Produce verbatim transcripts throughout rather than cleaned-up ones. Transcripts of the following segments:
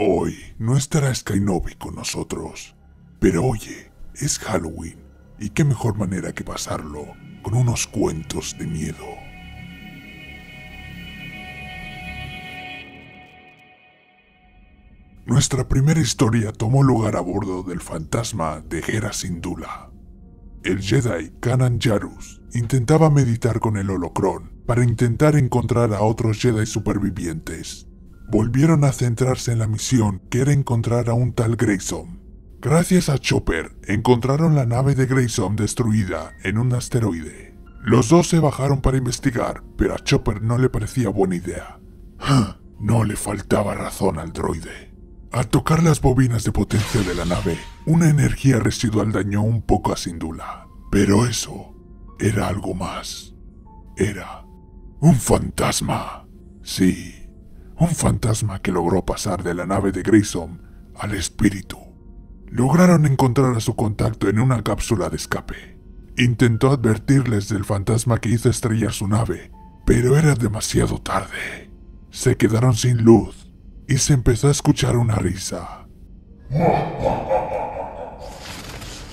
Hoy no estará Skynobi con nosotros, pero oye, es Halloween, y qué mejor manera que pasarlo con unos cuentos de miedo. Nuestra primera historia tomó lugar a bordo del fantasma de Hera Syndulla. El Jedi Kanan Jarrus intentaba meditar con el Holocron para intentar encontrar a otros Jedi supervivientes. Volvieron a centrarse en la misión que era encontrar a un tal Grayson. Gracias a Chopper, encontraron la nave de Grayson destruida en un asteroide. Los dos se bajaron para investigar, pero a Chopper no le parecía buena idea. No le faltaba razón al droide. Al tocar las bobinas de potencia de la nave, una energía residual dañó un poco a Syndulla. Pero eso era algo más. Era un fantasma. Sí, un fantasma que logró pasar de la nave de Grayson al espíritu. Lograron encontrar a su contacto en una cápsula de escape. Intentó advertirles del fantasma que hizo estrellar su nave, pero era demasiado tarde. Se quedaron sin luz y se empezó a escuchar una risa.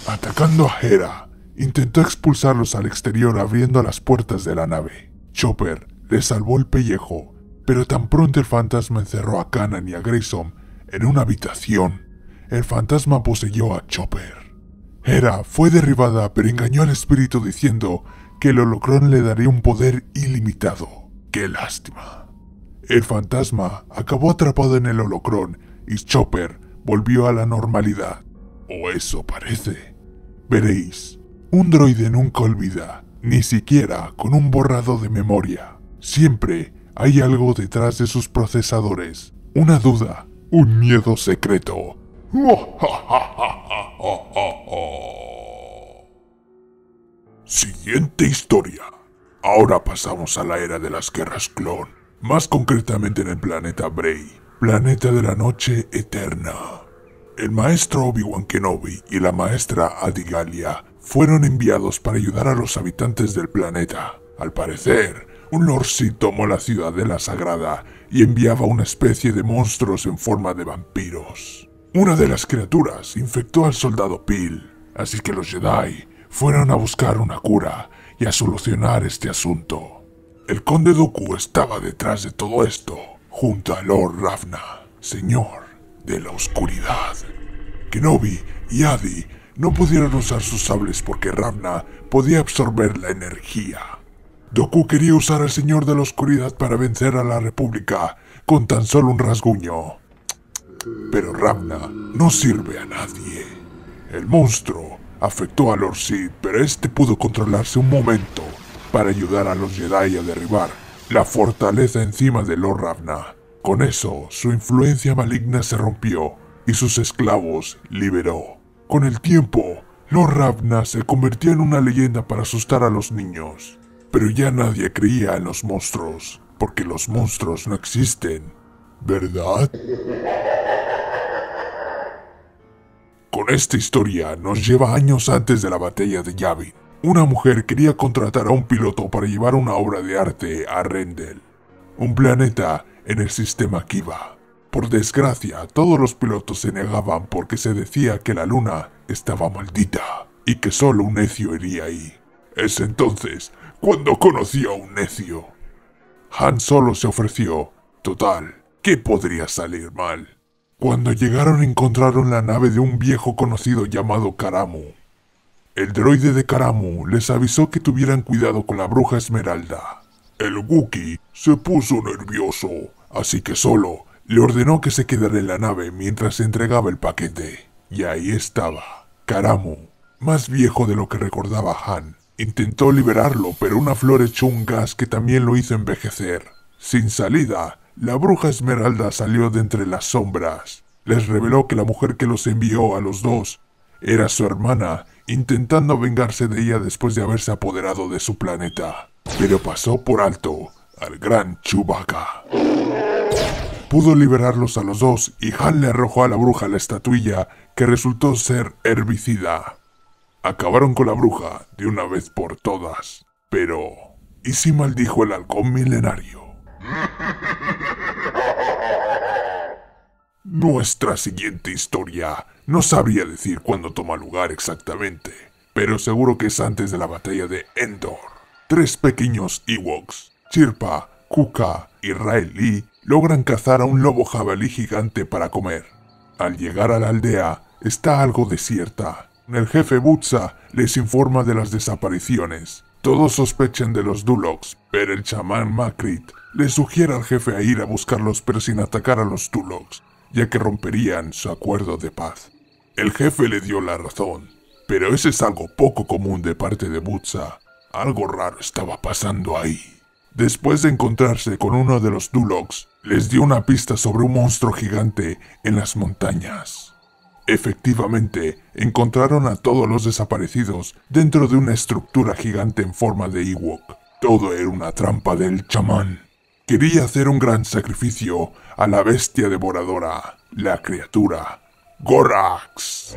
Atacando a Hera, intentó expulsarlos al exterior abriendo las puertas de la nave. Chopper le salvó el pellejo, pero tan pronto el fantasma encerró a Kanan y a Grayson en una habitación. El fantasma poseyó a Chopper. Hera fue derribada, pero engañó al espíritu diciendo que el Holocron le daría un poder ilimitado. ¡Qué lástima! El fantasma acabó atrapado en el Holocron y Chopper volvió a la normalidad. O eso parece. Veréis, un droide nunca olvida, ni siquiera con un borrado de memoria. Siempre hay algo detrás de sus procesadores. Una duda, un miedo secreto. Siguiente historia. Ahora pasamos a la era de las guerras clon, más concretamente en el planeta Bray, planeta de la noche eterna. El maestro Obi-Wan Kenobi y la maestra Adi Gallia fueron enviados para ayudar a los habitantes del planeta. Al parecer, un Lord Sid tomó la ciudadela sagrada y enviaba una especie de monstruos en forma de vampiros. Una de las criaturas infectó al soldado Pil, así que los Jedi fueron a buscar una cura y a solucionar este asunto. El conde Dooku estaba detrás de todo esto, junto a Lord Ravna, señor de la oscuridad. Kenobi y Adi no pudieron usar sus sables porque Ravna podía absorber la energía. Dooku quería usar al señor de la oscuridad para vencer a la República con tan solo un rasguño. Pero Ravna no sirve a nadie. El monstruo afectó a Lord Sid, pero este pudo controlarse un momento para ayudar a los Jedi a derribar la fortaleza encima de Lord Ravna. Con eso, su influencia maligna se rompió y sus esclavos liberó. Con el tiempo, Lord Ravna se convirtió en una leyenda para asustar a los niños. Pero ya nadie creía en los monstruos, porque los monstruos no existen, ¿verdad? Con esta historia nos lleva años antes de la batalla de Yavin. Una mujer quería contratar a un piloto para llevar una obra de arte a Rendel, un planeta en el sistema Kiva. Por desgracia, todos los pilotos se negaban porque se decía que la luna estaba maldita y que solo un necio iría ahí. Es entonces cuando conoció a un necio. Han Solo se ofreció. Total, ¿qué podría salir mal? Cuando llegaron encontraron la nave de un viejo conocido llamado Karamu. El droide de Karamu les avisó que tuvieran cuidado con la bruja Esmeralda. El Wookie se puso nervioso, así que Solo le ordenó que se quedara en la nave mientras entregaba el paquete. Y ahí estaba, Karamu, más viejo de lo que recordaba Han. Intentó liberarlo, pero una flor echó un gas que también lo hizo envejecer. Sin salida, la bruja Esmeralda salió de entre las sombras. Les reveló que la mujer que los envió a los dos era su hermana, intentando vengarse de ella después de haberse apoderado de su planeta. Pero pasó por alto al gran Chewbacca. Pudo liberarlos a los dos y Han le arrojó a la bruja la estatuilla que resultó ser herbicida. Acabaron con la bruja de una vez por todas. Pero, ¿y si maldijo el halcón milenario? Nuestra siguiente historia no sabría decir cuándo toma lugar exactamente, pero seguro que es antes de la batalla de Endor. Tres pequeños Ewoks, Chirpa, Kuka y Raeli, logran cazar a un lobo jabalí gigante para comer. Al llegar a la aldea, está algo desierta. El jefe Butsa les informa de las desapariciones. Todos sospechan de los Dulox, pero el chamán Macrit le sugiere al jefe a ir a buscarlos pero sin atacar a los Dulox, ya que romperían su acuerdo de paz. El jefe le dio la razón, pero eso es algo poco común de parte de Butsa. Algo raro estaba pasando ahí. Después de encontrarse con uno de los Dulox, les dio una pista sobre un monstruo gigante en las montañas. Efectivamente, encontraron a todos los desaparecidos dentro de una estructura gigante en forma de Ewok. Todo era una trampa del chamán. Quería hacer un gran sacrificio a la bestia devoradora, la criatura Gorax.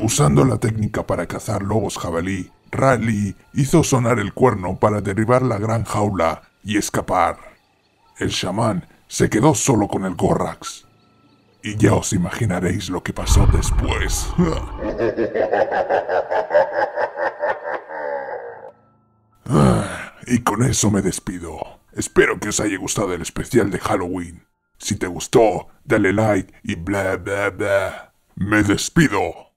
Usando la técnica para cazar lobos jabalí, Raeli hizo sonar el cuerno para derribar la gran jaula y escapar. El chamán se quedó solo con el Gorax. Y ya os imaginaréis lo que pasó después. Ah, y con eso me despido. Espero que os haya gustado el especial de Halloween. Si te gustó, dale like y bla bla bla. Me despido.